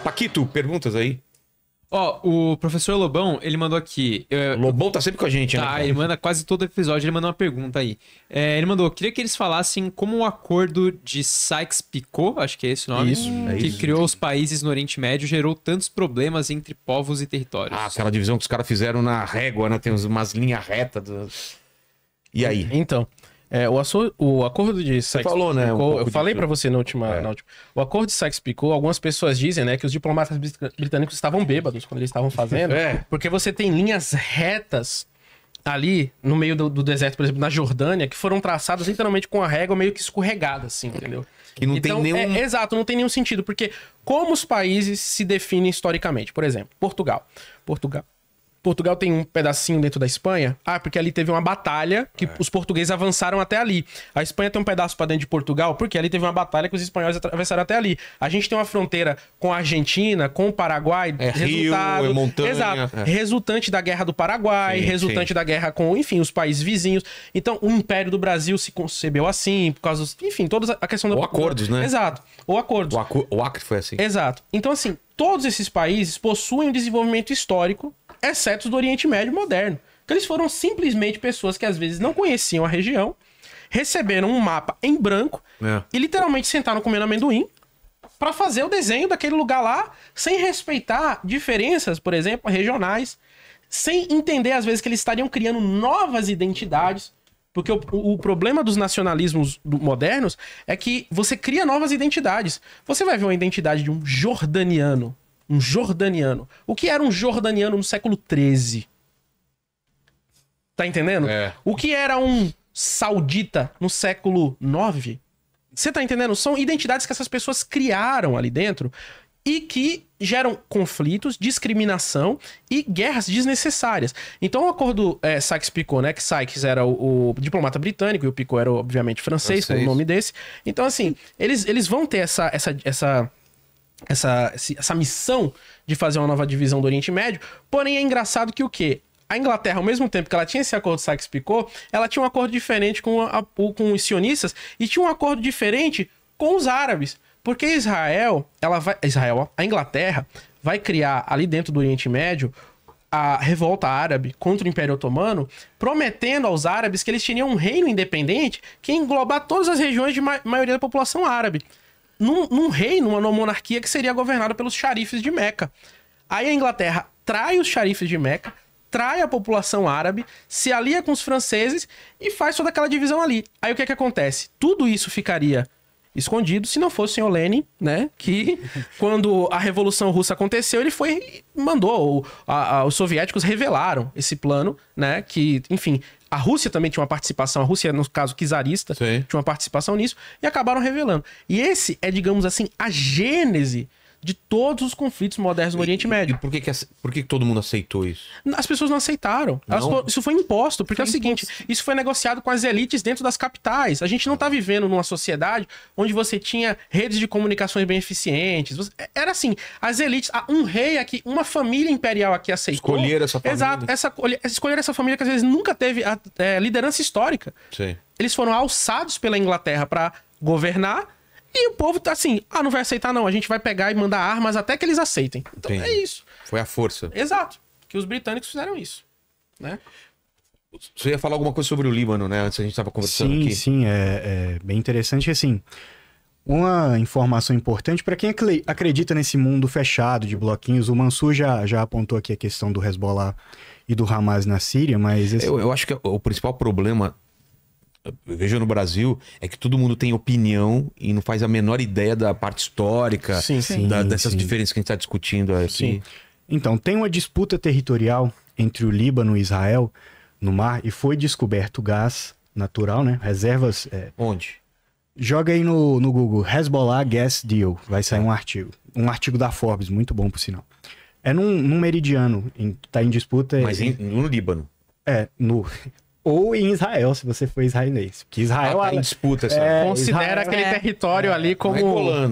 Paquito, perguntas aí. Ó, o professor Lobão, ele mandou aqui... Lobão tá sempre com a gente, tá, né? Tá, ele manda quase todo episódio, ele manda uma pergunta aí. É, ele mandou, queria que eles falassem como o acordo de Sykes-Picot, acho que é esse o nome, isso, é que isso, criou os países no Oriente Médio, gerou tantos problemas entre povos e territórios. Ah, aquela divisão que os caras fizeram na régua, né? Tem umas linhas retas. Do... E aí? Então... É, o acordo de Sykes-Picot... falou, né? Eu falei pra você na última, O acordo de Sykes-Picot, algumas pessoas dizem, né, que os diplomatas britânicos estavam bêbados quando eles estavam fazendo. Porque você tem linhas retas ali no meio do deserto, por exemplo, na Jordânia, que foram traçadas literalmente com a régua meio que escorregada, assim, entendeu? Que não então, tem nenhum... exato, não tem nenhum sentido. Porque como os países se definem historicamente? Por exemplo, Portugal tem um pedacinho dentro da Espanha. Ah, porque ali teve uma batalha que os portugueses avançaram até ali. A Espanha tem um pedaço pra dentro de Portugal porque ali teve uma batalha que os espanhóis atravessaram até ali. A gente tem uma fronteira com a Argentina, com o Paraguai. É resultado, rio, é montanha. Exato. É. Resultante da guerra do Paraguai, sim, resultante da guerra com, enfim, os países vizinhos. Então, o Império do Brasil se concebeu assim, por causa dos... Enfim, toda a questão da... Ou acordos, né? Exato. Ou acordos. O Acre foi assim. Exato. Então, assim, todos esses países possuem um desenvolvimento histórico, exceto do Oriente Médio moderno, que eles foram simplesmente pessoas que às vezes não conheciam a região, receberam um mapa em branco e literalmente sentaram comendo amendoim para fazer o desenho daquele lugar lá, sem respeitar diferenças, por exemplo, regionais, sem entender às vezes que eles estariam criando novas identidades, porque o problema dos nacionalismos modernos é que você cria novas identidades. Você vai ver uma identidade de um jordaniano. Um jordaniano. O que era um jordaniano no século XIII? Tá entendendo? É. O que era um saudita no século IX? Você tá entendendo? São identidades que essas pessoas criaram ali dentro e que geram conflitos, discriminação e guerras desnecessárias. Então o acordo Sykes-Picot, né? Que Sykes era o diplomata britânico e o Picot era, obviamente, francês, com o nome desse. Então, assim, eles vão ter essa missão de fazer uma nova divisão do Oriente Médio, porém é engraçado que o quê? A Inglaterra, ao mesmo tempo que ela tinha esse acordo de Sykes-Picot, ela tinha um acordo diferente com os sionistas e tinha um acordo diferente com os árabes, porque a Inglaterra vai criar ali dentro do Oriente Médio a revolta árabe contra o Império Otomano, prometendo aos árabes que eles teriam um reino independente que ia englobar todas as regiões de maioria da população árabe. Num reino, numa monarquia que seria governada pelos xarifes de Meca. Aí a Inglaterra trai os xarifes de Meca, trai a população árabe, se alia com os franceses e faz toda aquela divisão ali. Aí o que é que acontece? Tudo isso ficaria escondido se não fosse o senhor Lênin, né? Que quando a Revolução Russa aconteceu, ele foi e mandou. Os soviéticos revelaram esse plano, né? Que, enfim... A Rússia também tinha uma participação, a Rússia, no caso, czarista, tinha uma participação nisso, e acabaram revelando. E esse é, digamos assim, a gênese de todos os conflitos modernos no Oriente Médio. E por que todo mundo aceitou isso? As pessoas não aceitaram. Não. Isso foi imposto, porque é o seguinte, isso foi negociado com as elites dentro das capitais. A gente não está vivendo numa sociedade onde você tinha redes de comunicações bem eficientes. Era assim, as elites, um rei aqui, uma família imperial aqui aceitou. Escolher essa família. Exato, escolher essa família que às vezes nunca teve liderança histórica. Sim. Eles foram alçados pela Inglaterra para governar. E o povo tá assim, não vai aceitar não, a gente vai pegar e mandar armas até que eles aceitem. Então é isso. Foi a força. Exato, que os britânicos fizeram isso, né? Você ia falar alguma coisa sobre o Líbano, né? Antes a gente estava conversando aqui. Sim, é bem interessante, assim, uma informação importante para quem acredita nesse mundo fechado de bloquinhos. O Mansur já apontou aqui a questão do Hezbollah e do Hamas na Síria, mas... Esse... Eu acho que o principal problema... Eu vejo no Brasil, é que todo mundo tem opinião e não faz a menor ideia da parte histórica, dessas diferenças que a gente está discutindo aqui. Sim. Então, tem uma disputa territorial entre o Líbano e Israel no mar e foi descoberto gás natural, né? Reservas... Onde? Joga aí no Google, Hezbollah Gas Deal, vai sair um artigo. Um artigo da Forbes, muito bom por sinal. É num meridiano, está em disputa... Mas no Líbano? É, no... Ou em Israel, se você for israelense. Porque Israel tá em disputa, sabe? Considera Israel, aquele território ali como... Não é Golã,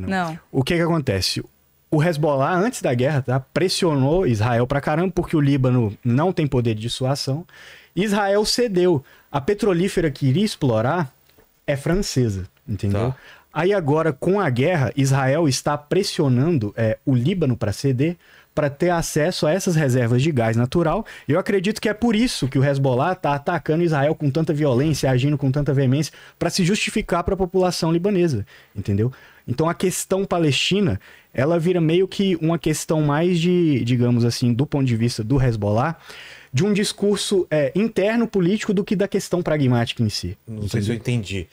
não. O que acontece? O Hezbollah, antes da guerra, pressionou Israel pra caramba, porque o Líbano não tem poder de dissuasão. Israel cedeu. A petrolífera que iria explorar é francesa, entendeu? Tá. Aí agora, com a guerra, Israel está pressionando o Líbano para ceder, para ter acesso a essas reservas de gás natural. Eu acredito que é por isso que o Hezbollah está atacando Israel com tanta violência, agindo com tanta veemência, para se justificar para a população libanesa, entendeu? Então a questão palestina, ela vira meio que uma questão mais de, digamos assim, do ponto de vista do Hezbollah, de um discurso interno político do que da questão pragmática em si. Não sei se eu entendi.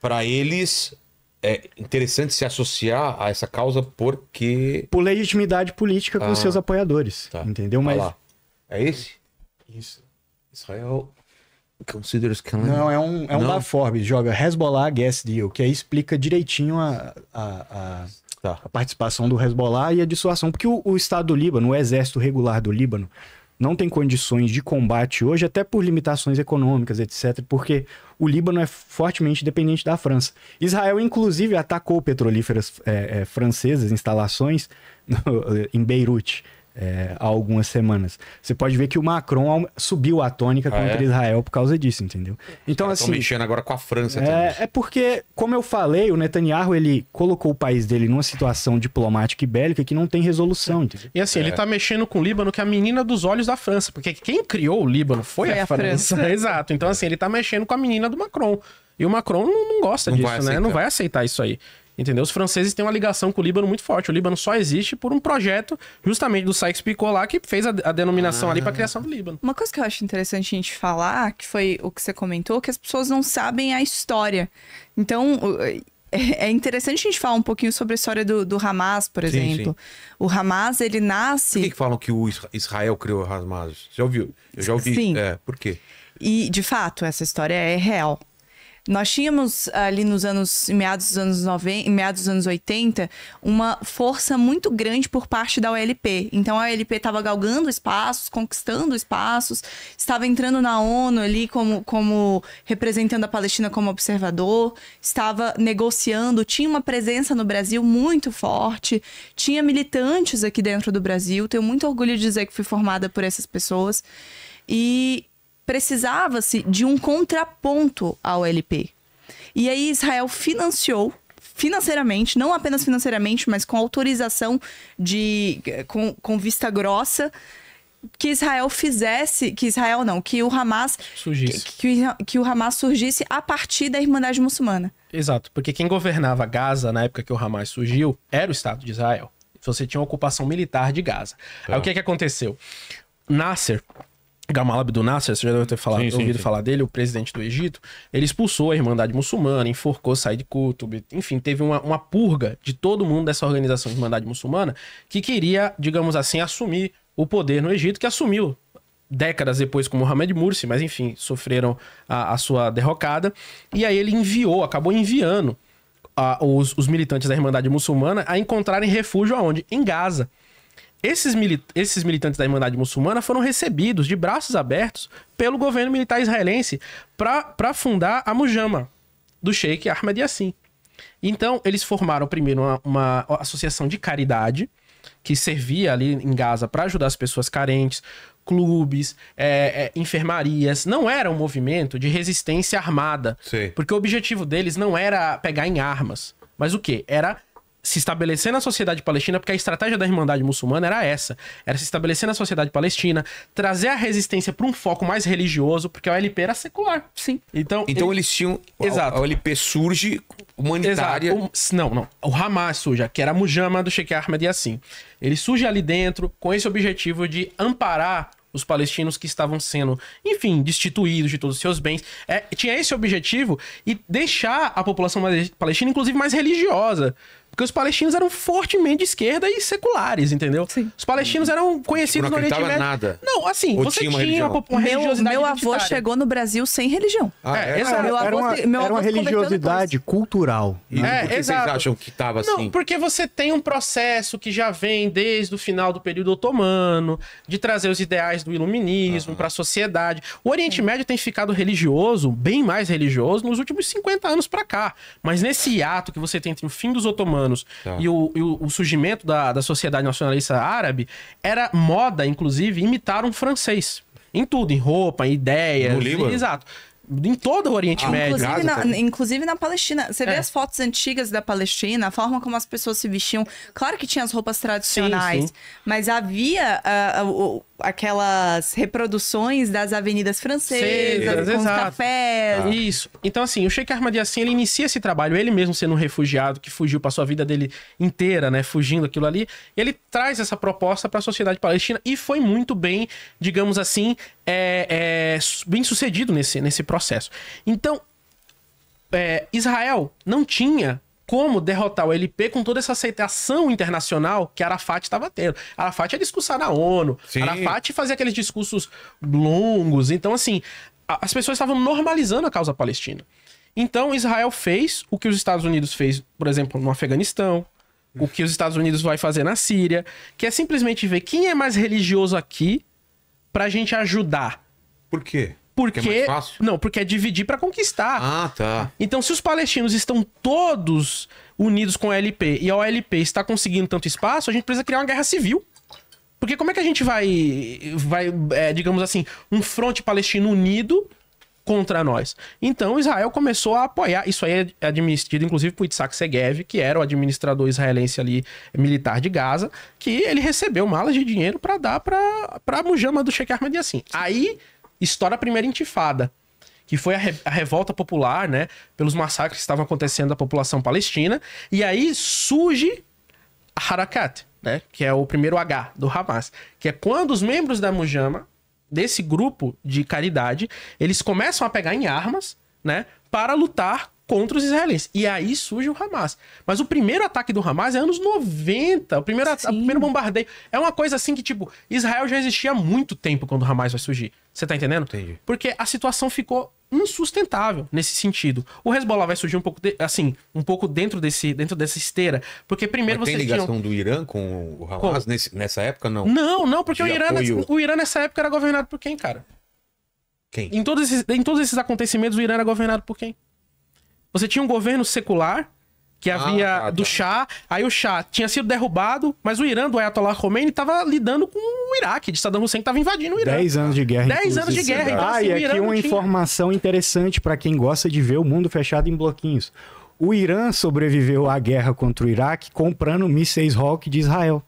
Para eles... é interessante se associar a essa causa porque... por legitimidade política com seus apoiadores, tá. Entendeu? Mas... lá. É esse? Isso. Israel... considers que... não, é um da Forbes, joga Hezbollah Gas Deal, que aí explica direitinho a participação do Hezbollah e a dissuasão. Porque o Estado do Líbano, o exército regular do Líbano, não tem condições de combate hoje, até por limitações econômicas, etc., porque o Líbano é fortemente dependente da França. Israel, inclusive, atacou petrolíferas francesas, instalações, em Beirute, há algumas semanas. Você pode ver que o Macron subiu a tônica contra Israel por causa disso, entendeu? Então, assim... estão mexendo agora com a França também. É porque, como eu falei, o Netanyahu, ele colocou o país dele numa situação diplomática e bélica que não tem resolução, entendeu? E assim, ele tá mexendo com o Líbano, que é a menina dos olhos da França, porque quem criou o Líbano foi a França. Exato. Então, assim, ele tá mexendo com a menina do Macron. E o Macron não gosta disso, né? Não vai aceitar isso aí. Entendeu? Os franceses têm uma ligação com o Líbano muito forte. O Líbano só existe por um projeto justamente do Sykes-Picot lá, que fez a denominação ali para a criação do Líbano. Uma coisa que eu acho interessante a gente falar, que foi o que você comentou, que as pessoas não sabem a história. Então, é interessante a gente falar um pouquinho sobre a história do Hamas, por exemplo. Sim. O Hamas, ele nasce... Por que falam que o Israel criou o Hamas? Já ouviu? Eu já ouvi. Sim. Por quê? E, de fato, essa história é real. Nós tínhamos ali meados dos anos 80, uma força muito grande por parte da OLP. Então a OLP estava galgando espaços, conquistando espaços, estava entrando na ONU ali como representando a Palestina como observador, estava negociando, tinha uma presença no Brasil muito forte, tinha militantes aqui dentro do Brasil. Tenho muito orgulho de dizer que fui formada por essas pessoas. E... precisava-se de um contraponto ao OLP. E aí Israel financiou financeiramente, não apenas financeiramente, mas com autorização com vista grossa, que o Hamas surgisse. Que o Hamas surgisse a partir da Irmandade Muçulmana. Exato, porque quem governava Gaza na época que o Hamas surgiu era o Estado de Israel. Você tinha uma ocupação militar de Gaza. Então... aí o que aconteceu? Nasser... Gamal Abdel Nasser, você já deve ter ouvido falar dele, o presidente do Egito, ele expulsou a Irmandade Muçulmana, enforcou Sayyid Qutb, enfim, teve uma purga de todo mundo dessa organização de Irmandade Muçulmana que queria, digamos assim, assumir o poder no Egito, que assumiu décadas depois com Mohamed Mursi, mas enfim, sofreram a sua derrocada, e aí ele acabou enviando os militantes da Irmandade Muçulmana a encontrarem refúgio aonde? Em Gaza. Esses militantes da Irmandade Muçulmana foram recebidos de braços abertos pelo governo militar israelense para fundar a Mujama, do Sheikh Ahmed Yassin. Então, eles formaram primeiro uma associação de caridade, que servia ali em Gaza para ajudar as pessoas carentes, clubes, enfermarias. Não era um movimento de resistência armada, sim, porque o objetivo deles não era pegar em armas, mas o quê? Era... se estabelecer na sociedade palestina, porque a estratégia da Irmandade Muçulmana era essa, era se estabelecer na sociedade palestina, trazer a resistência para um foco mais religioso, porque a OLP era secular. Sim. Então eles tinham... exato. A OLP surge humanitária... exato. O Hamas surge, que era a Mujama do Sheikh Ahmed Yassin. Ele surge ali dentro com esse objetivo de amparar os palestinos que estavam sendo, enfim, destituídos de todos os seus bens. Tinha esse objetivo e deixar a população palestina, inclusive, mais religiosa. Porque os palestinos eram fortemente de esquerda e seculares, entendeu? Sim. Os palestinos eram conhecidos no Oriente Médio. Não, assim, ou você tinha uma religiosidade. Meu avô chegou no Brasil sem religião. Exato. Era uma religiosidade cultural. E por que vocês acham que estava assim? Não, porque você tem um processo que já vem desde o final do período otomano, de trazer os ideais do iluminismo para a sociedade. O Oriente Médio tem ficado religioso, bem mais religioso, nos últimos 50 anos para cá. Mas nesse hiato que você tem entre o fim dos otomanos e o surgimento da sociedade nacionalista árabe, era moda, inclusive, imitar um francês. Em tudo, em roupa, em ideias. No Líbano? Exato. em todo o Oriente Médio. Inclusive na Palestina. Você vê as fotos antigas da Palestina, a forma como as pessoas se vestiam. Claro que tinha as roupas tradicionais, mas havia aquelas reproduções das avenidas francesas, com os cafés. Isso. Então, assim, o Sheikh Ahmed Yassin, ele inicia esse trabalho, ele mesmo sendo um refugiado que fugiu, passou a vida dele inteira, né, fugindo aquilo ali. Ele traz essa proposta para a sociedade palestina e foi muito bem, digamos assim, bem sucedido nesse processo. Então, Israel não tinha como derrotar o OLP com toda essa aceitação internacional que Arafat estava tendo. Arafat ia discursar na ONU, Arafat fazia aqueles discursos longos. Então, assim, as pessoas estavam normalizando a causa palestina. Então, Israel fez o que os Estados Unidos fez, por exemplo, no Afeganistão, o que os Estados Unidos vai fazer na Síria, que é simplesmente ver quem é mais religioso aqui pra gente ajudar. Por quê? Porque é mais fácil? Não, porque é dividir pra conquistar. Ah, tá. Então, se os palestinos estão todos unidos com a OLP e a OLP está conseguindo tanto espaço, a gente precisa criar uma guerra civil. Porque como é que a gente vai digamos assim, um fronte palestino unido contra nós? Então, Israel começou a apoiar. Isso aí é admitido, inclusive, por Itzhak Segev, que era o administrador israelense ali, militar de Gaza, que ele recebeu malas de dinheiro para dar para Mujama do Sheikh Ahmed Yassin. Aí estoura a primeira intifada, que foi a revolta popular, né, pelos massacres que estavam acontecendo da população palestina. E aí surge a Harakat, né, que é o primeiro H do Hamas, que é quando os membros da Mujama, desse grupo de caridade, eles começam a pegar em armas, né, para lutar contra os israelenses. E aí surge o Hamas. Mas o primeiro ataque do Hamas é anos 90, o primeiro bombardeio. É uma coisa assim que, tipo, Israel já existia há muito tempo quando o Hamas vai surgir. Você tá entendendo? Entendi. Porque a situação ficou insustentável nesse sentido. O Hezbollah vai surgir um pouco, dentro dessa esteira, porque primeiro vocês tinham... Tem ligação do Irã com o Hamas nessa época, não? Não, porque o Irã nessa época era governado por quem, cara? Quem? Em todos esses acontecimentos, o Irã era governado por quem? Você tinha um governo secular, que havia do Shah, aí o Shah tinha sido derrubado, mas o Irã do Ayatollah Khomeini tava lidando com o Iraque, de Saddam Hussein, que tava invadindo o Irã. 10 anos de guerra. Então, assim, e aqui uma informação interessante para quem gosta de ver o mundo fechado em bloquinhos. O Irã sobreviveu à guerra contra o Iraque comprando mísseis Hawk de Israel.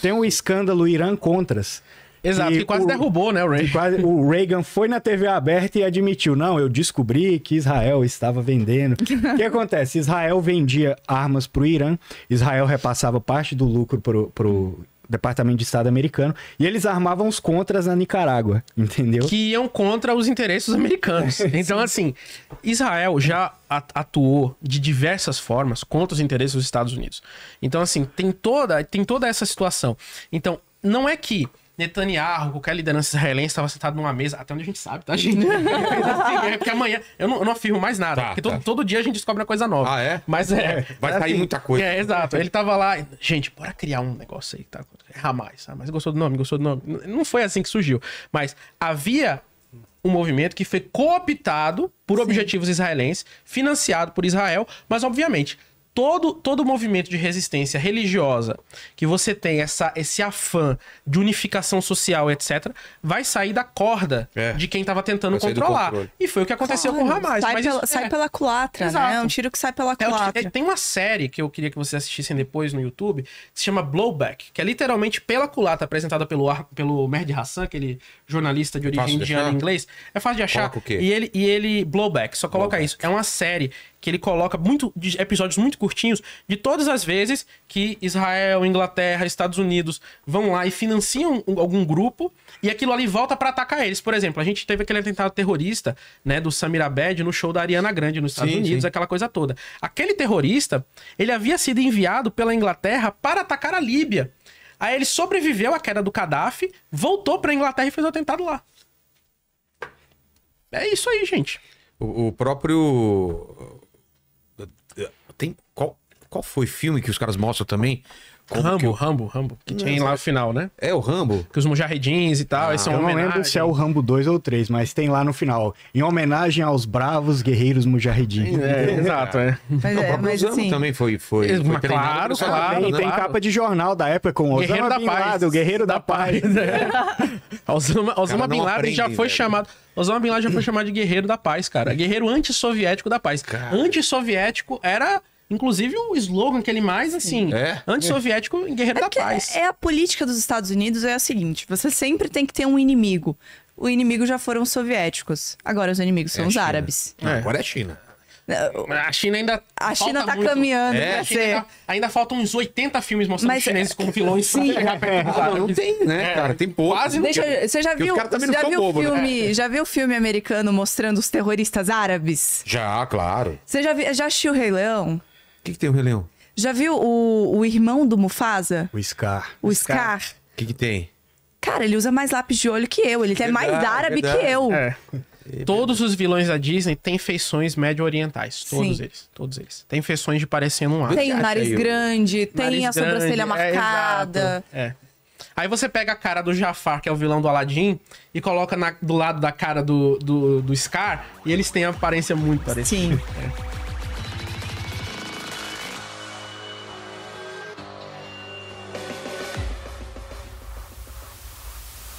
Tem um escândalo Irã-Contras. Exato, que quase derrubou, né, o Reagan. O Reagan foi na TV aberta e admitiu, não, eu descobri que Israel estava vendendo. O que acontece? Israel vendia armas para o Irã, Israel repassava parte do lucro para o Departamento de Estado americano, e eles armavam os contras na Nicarágua, entendeu? Que iam contra os interesses americanos. Então, assim, Israel já atuou de diversas formas contra os interesses dos Estados Unidos. Então, assim, tem toda essa situação. Então, não é que Netanyahu, qualquer liderança israelense, estava sentado numa mesa, até onde a gente sabe, tá, gente? Porque amanhã eu não afirmo mais nada, porque todo dia a gente descobre uma coisa nova. Ah, é? Mas vai sair muita coisa. Exato. Ele tava lá, gente, bora criar um negócio aí, tá? Hamas gostou do nome. Não foi assim que surgiu. Mas havia um movimento que foi cooptado por objetivos israelenses, financiado por Israel, mas obviamente todo movimento de resistência religiosa, que você tem esse afã de unificação social, etc., vai sair da corda de quem estava tentando controlar. E foi o que aconteceu com o Hamas. Sai pela culatra, né? É um tiro que sai pela culatra. Tem uma série que eu queria que vocês assistissem depois no YouTube, que se chama Blowback, que é literalmente pela culatra, apresentada pelo Merdi Hassan, aquele jornalista de origem indiana e inglês. É fácil de achar. E ele Blowback, só coloca isso. É uma série que ele coloca episódios muito curtinhos de todas as vezes que Israel, Inglaterra, Estados Unidos vão lá e financiam algum grupo e aquilo ali volta para atacar eles. Por exemplo, a gente teve aquele atentado terrorista, né, do Samir Abed no show da Ariana Grande nos Estados Unidos, aquela coisa toda. Aquele terrorista, ele havia sido enviado pela Inglaterra para atacar a Líbia. Aí ele sobreviveu à queda do Gaddafi, voltou para a Inglaterra e fez o atentado lá. É isso aí, gente. O próprio... Qual foi o filme que os caras mostram também? Rambo, que tinha lá no final, né? É o Rambo? Que os mujahidins e tal, esse é um homenagem. Eu não lembro se é o Rambo 2 ou 3, mas tem lá no final. Em homenagem aos bravos guerreiros mujahidins. Exato, é. Mas, mas assim... também foi treinado. Claro, claro. Tem capa de jornal da época com Osama Bin Laden, o guerreiro da paz. Osama Bin Laden já foi chamado... Osama Bin Laden já foi chamado de guerreiro da paz, cara. Guerreiro antissoviético da paz. Antissoviético era... Inclusive o slogan que ele mais, assim, antissoviético e guerreiro da paz. É a política dos Estados Unidos, é a seguinte, você sempre tem que ter um inimigo. O inimigo já foram os soviéticos, agora os inimigos são os árabes. Não, agora é a China. A China ainda falta muito. Caminhando pra ser. Ainda faltam uns 80 filmes mostrando os chineses como vilões. Sim, não tem, né, cara? Tem pouco. Quase não. Você já viu o filme americano mostrando os terroristas árabes? Já, claro. Você já assistiu o Rei Leão? O que tem o Rei Leão? Já viu o irmão do Mufasa? O Scar. O Scar. O que tem? Cara, ele usa mais lápis de olho que eu. Ele é mais árabe que eu. É. Todos os vilões da Disney têm feições médio-orientais. Todos eles. Todos eles. Tem feições de parecendo um árabe. Tem o nariz grande, tem a sobrancelha marcada. É. Aí você pega a cara do Jafar, que é o vilão do Aladdin, e coloca do lado da cara do Scar, e eles têm a aparência muito parecida. Sim.